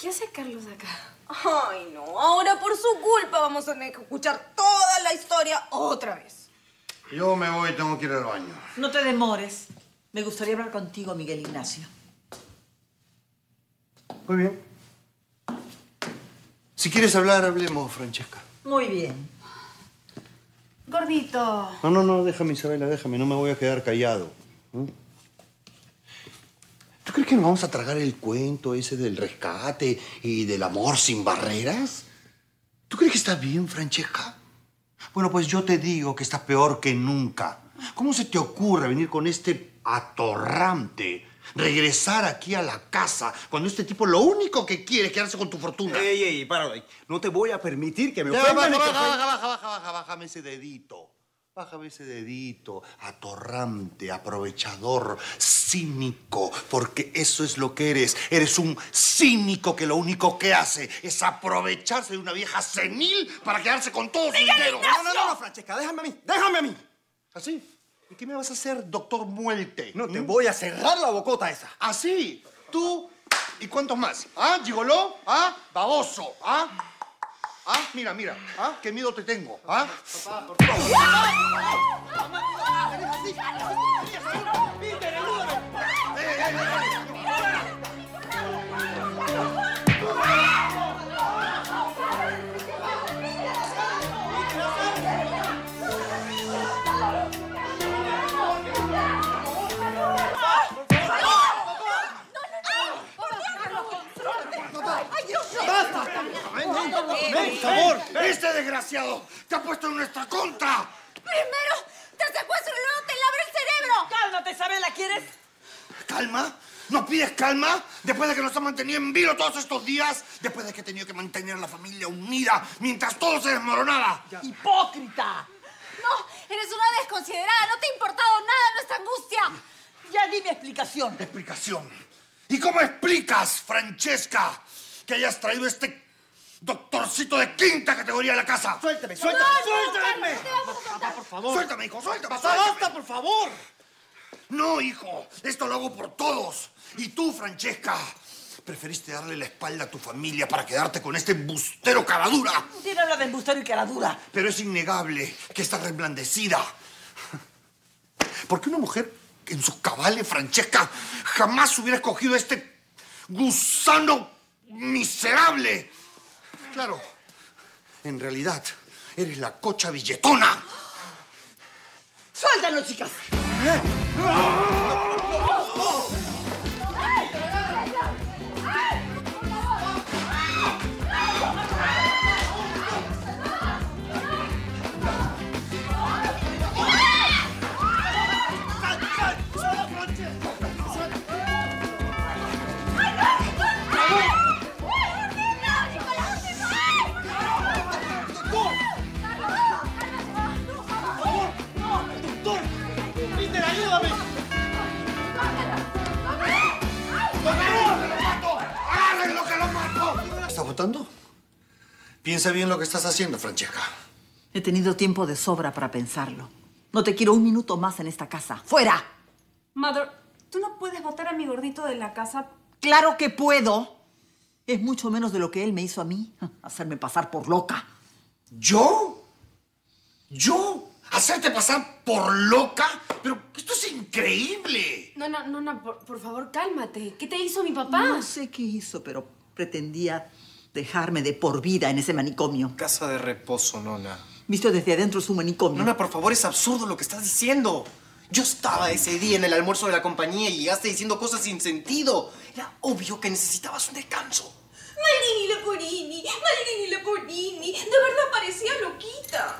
¿Qué hace Carlos acá? Ay, no. Ahora por su culpa vamos a tener que escuchar toda la historia otra vez. Yo me voy, tengo que ir al baño. No te demores. Me gustaría hablar contigo, Miguel Ignacio. Muy bien. Si quieres hablar, hablemos, Francesca. Muy bien. Gordito. No, no, no, déjame, Isabela, déjame. No me voy a quedar callado. ¿Mm? ¿Tú crees que nos vamos a tragar el cuento ese del rescate y del amor sin barreras? ¿Tú crees que está bien, Francesca? Bueno, pues yo te digo que estás peor que nunca. ¿Cómo se te ocurre venir con este atorrante? Regresar aquí a la casa cuando este tipo lo único que quiere es quedarse con tu fortuna. Ey, ey, para. No te voy a permitir que me ofendan. Bájame ese dedito. Bájame ese dedito, atorrante, aprovechador, cínico, porque eso es lo que eres. Eres un cínico que lo único que hace es aprovecharse de una vieja senil para quedarse con todo su dinero. No, no, no, Francesca, déjame a mí, déjame a mí. ¿Así? ¿Y qué me vas a hacer, doctor Muelte? No, te voy a cerrar la bocota esa. ¿Así? ¿Tú? ¿Y cuántos más? ¿Ah, gigoló? ¿Ah, baboso? ¿Ah? Ah, mira, mira, ah, qué miedo te tengo, ah. Papá, por favor. Mamá, eres así. Peter, ayúdame. ¡Por favor! ¡Este desgraciado te ha puesto en nuestra contra! ¡Primero te secuestro y luego te lavo el cerebro! ¡Cálmate, Isabela! ¿Quieres? ¿Calma? ¿No pides calma? Después de que nos ha mantenido en vilo todos estos días, después de que he tenido que mantener a la familia unida mientras todo se desmoronaba. Ya. ¡Hipócrita! No, eres una desconsiderada. No te ha importado nada nuestra angustia. Ya dime explicación. ¿Explicación? ¿Y cómo explicas, Francesca, que hayas traído este... doctorcito de quinta categoría de la casa? Suéltame, suéltame, suéltame. Papá, por favor. Suéltame, hijo, suéltame. Papá, basta, por favor. No, hijo, esto lo hago por todos. Y tú, Francesca, preferiste darle la espalda a tu familia para quedarte con este embustero caradura. ¿Quién habla de embustero y caradura? Pero es innegable que estás reblandecida. ¿Por qué una mujer en sus cabales, Francesca, jamás hubiera escogido este gusano miserable? Claro, en realidad, eres la cocha billetona. ¡Suéltalo, chicas! ¿Eh? ¡Oh! ¿Votando? Piensa bien lo que estás haciendo, Francesca. He tenido tiempo de sobra para pensarlo. No te quiero un minuto más en esta casa. ¡Fuera! Mother, ¿tú no puedes votar a mi gordito de la casa? ¡Claro que puedo! Es mucho menos de lo que él me hizo a mí. Hacerme pasar por loca. ¿Yo? ¿Yo? ¿Hacerte pasar por loca? Pero esto es increíble. No, no, no, no, por favor, cálmate. ¿Qué te hizo mi papá? No sé qué hizo, pero pretendía dejarme de por vida en ese manicomio. Casa de reposo, Nona. Visto desde adentro su manicomio. Nona, por favor, es absurdo lo que estás diciendo. Yo estaba ese día en el almuerzo de la compañía y llegaste diciendo cosas sin sentido. Era obvio que necesitabas un descanso. Maldini Leporini, de verdad parecía loquita.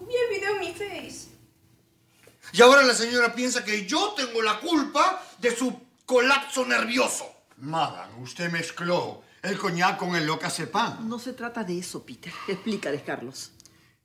Vi el video en mi face. Y ahora la señora piensa que yo tengo la culpa de su colapso nervioso. Madame, usted mezcló el coñac con el Locasepan. No se trata de eso, Peter. Explícales, Carlos.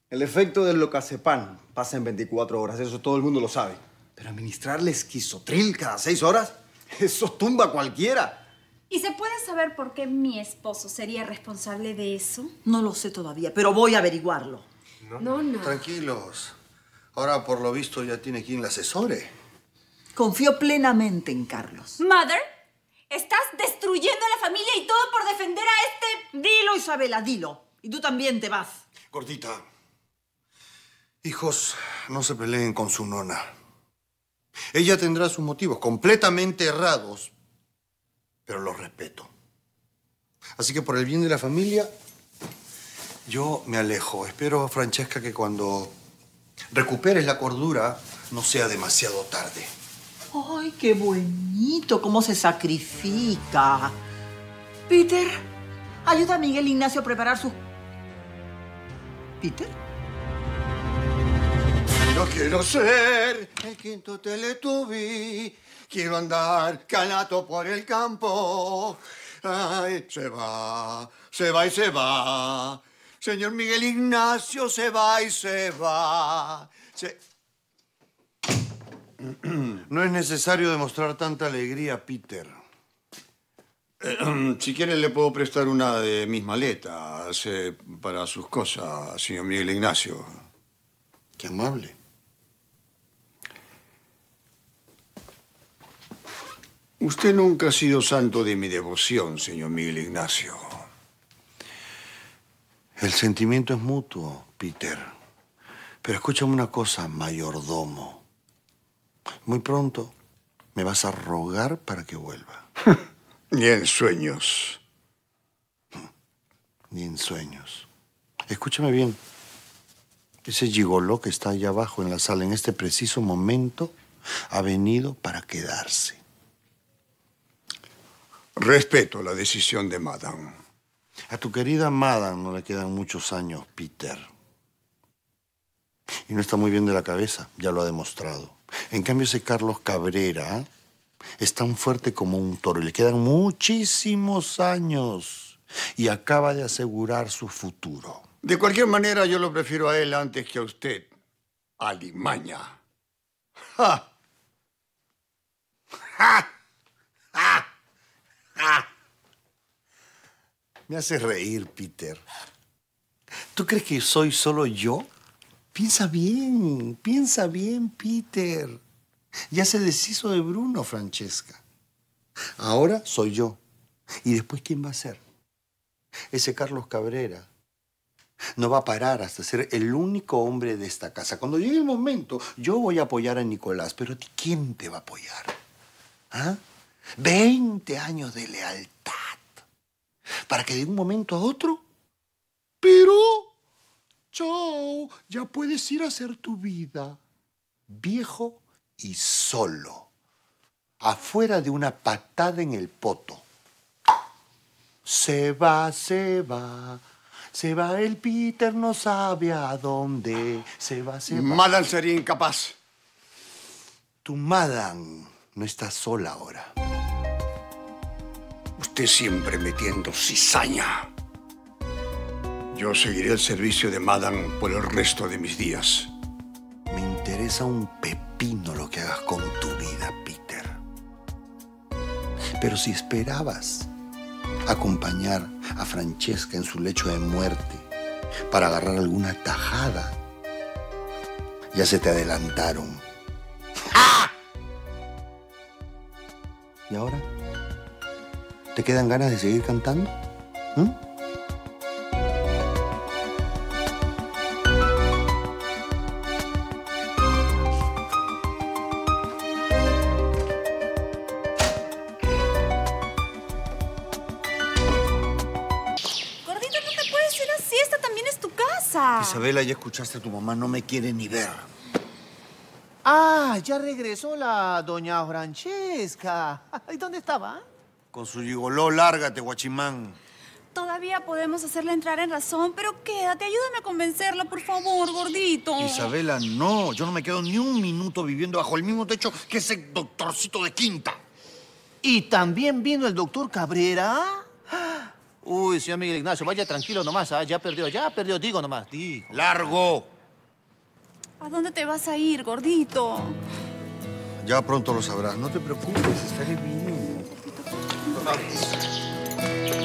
El efecto del Locasepan pasa en 24 horas. Eso todo el mundo lo sabe. Pero administrarle esquizotril cada 6 horas, eso tumba a cualquiera. ¿Y se puede saber por qué mi esposo sería responsable de eso? No lo sé todavía, pero voy a averiguarlo. No, no. No. Tranquilos. Ahora, por lo visto, ya tiene quien la asesore. Confío plenamente en Carlos. Mother, estás destruyendo a la familia. Isabela, dilo. Y tú también te vas. Gordita, hijos no se peleen con su nona. Ella tendrá sus motivos completamente errados, pero los respeto. Así que por el bien de la familia, yo me alejo. Espero, Francesca, que cuando recuperes la cordura no sea demasiado tarde. ¡Ay, qué bonito! ¡Cómo se sacrifica! Peter, ayuda a Miguel Ignacio a preparar sus... ¿Peter? Yo quiero ser el quinto Teletubby. Quiero andar calato por el campo. Ay, se va, se va y se va. Señor Miguel Ignacio, se va y se va. No es necesario demostrar tanta alegría, Peter. Si quiere, le puedo prestar una de mis maletas para sus cosas, señor Miguel Ignacio. Qué amable. Usted nunca ha sido santo de mi devoción, señor Miguel Ignacio. El sentimiento es mutuo, Peter. Pero escúchame una cosa, mayordomo. Muy pronto me vas a rogar para que vuelva. Ni en sueños. Ni en sueños. Escúchame bien. Ese gigoló que está allá abajo en la sala en este preciso momento ha venido para quedarse. Respeto la decisión de Madame. A tu querida Madame no le quedan muchos años, Peter. Y no está muy bien de la cabeza, ya lo ha demostrado. En cambio, ese Carlos Cabrera es tan fuerte como un toro. Le quedan muchísimos años y acaba de asegurar su futuro. De cualquier manera, yo lo prefiero a él antes que a usted, alimaña. ¡Ja! ¡Ja! ¡Ja! ¡Ja! Me haces reír, Peter. ¿Tú crees que soy solo yo? Piensa bien, Peter. Ya se deshizo de Bruno, Francesca. Ahora soy yo. ¿Y después quién va a ser? Ese Carlos Cabrera no va a parar hasta ser el único hombre de esta casa. Cuando llegue el momento, yo voy a apoyar a Nicolás. Pero ¿a ti quién te va a apoyar? ¿Ah? 20 años de lealtad. Para que de un momento a otro... Pero... Chao, ya puedes ir a hacer tu vida, viejo y solo, afuera de una patada en el poto. Se va, se va, se va el Peter, no sabe a dónde, se va, se va. Madame sería incapaz. Tu Madame no está sola ahora. Usted siempre metiendo cizaña. Yo seguiré el servicio de Madame por el resto de mis días. Me interesa un pepino lo que hagas con tu vida, Peter. Pero si esperabas acompañar a Francesca en su lecho de muerte para agarrar alguna tajada, ya se te adelantaron. ¡Ah! ¿Y ahora? ¿Te quedan ganas de seguir cantando? ¿Mm? Isabela, ya escuchaste a tu mamá, no me quiere ni ver. Ah, ya regresó la doña Francesca. ¿Y dónde estaba? Con su gigoló, lárgate, guachimán. Todavía podemos hacerla entrar en razón, pero quédate, ayúdame a convencerla, por favor, gordito. Isabela, no, yo no me quedo ni un minuto viviendo bajo el mismo techo que ese doctorcito de quinta. ¿Y también vino el doctor Cabrera? Uy, señor Miguel Ignacio, vaya tranquilo nomás, ¿ah? Ya perdió, digo nomás, digo. ¡Largo! ¿A dónde te vas a ir, gordito? Ya pronto lo sabrás, no te preocupes, estaré bien.